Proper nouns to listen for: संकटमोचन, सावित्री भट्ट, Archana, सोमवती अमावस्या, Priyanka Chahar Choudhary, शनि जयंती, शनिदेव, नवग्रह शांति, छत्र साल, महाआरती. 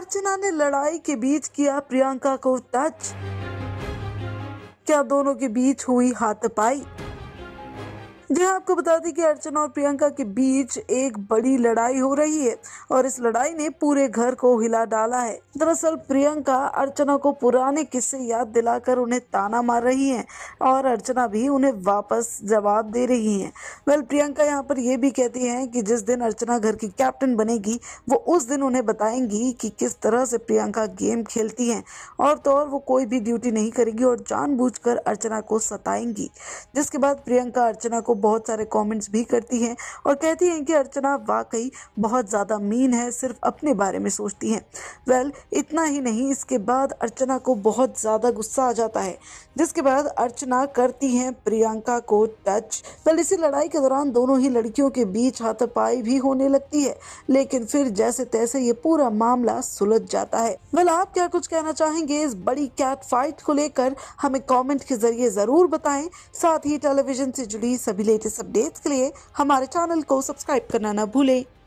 अर्चना ने लड़ाई के बीच किया प्रियंका को टच। क्या दोनों के बीच हुई हाथापाई? जी आपको बता दें कि अर्चना और प्रियंका के बीच एक बड़ी लड़ाई हो रही है और इस लड़ाई ने पूरे घर को हिला डाला है। दरअसल प्रियंका अर्चना को पुराने किस्से याद दिलाकर उन्हें ताना मार रही हैं और अर्चना भी उन्हें वापस जवाब दे रही हैं। वेल प्रियंका यहाँ पर यह भी कहती हैं कि जिस दिन अर्चना घर की कैप्टन बनेगी वो उस दिन उन्हें बताएंगी कि किस तरह से प्रियंका गेम खेलती हैं और तो और वो कोई भी ड्यूटी नहीं करेगी और जानबूझकर अर्चना को सताएंगी। जिसके बाद प्रियंका अर्चना को बहुत सारे कमेंट्स भी करती हैं और कहती हैं कि अर्चना वाकई बहुत ज़्यादा मीन है, सिर्फ अपने बारे में सोचती हैं। वेल इतना ही नहीं, इसके बाद अर्चना को बहुत ज़्यादा गुस्सा आ जाता है, जिसके बाद अर्चना करती हैं प्रियंका को टच। वेल इसी लड़ाई के दौरान दोनों ही लड़कियों के बीच हाथापाई भी होने लगती है, लेकिन फिर जैसे तैसे ये पूरा मामला सुलझ जाता है। वेल आप क्या कुछ कहना चाहेंगे इस बड़ी कैट फाइट को लेकर, हमें कॉमेंट के जरिए ज़रूर बताएं। साथ ही टेलीविजन से जुड़ी सभी लेटेस्ट अपडेट्स के लिए हमारे चैनल को सब्सक्राइब करना ना भूलें।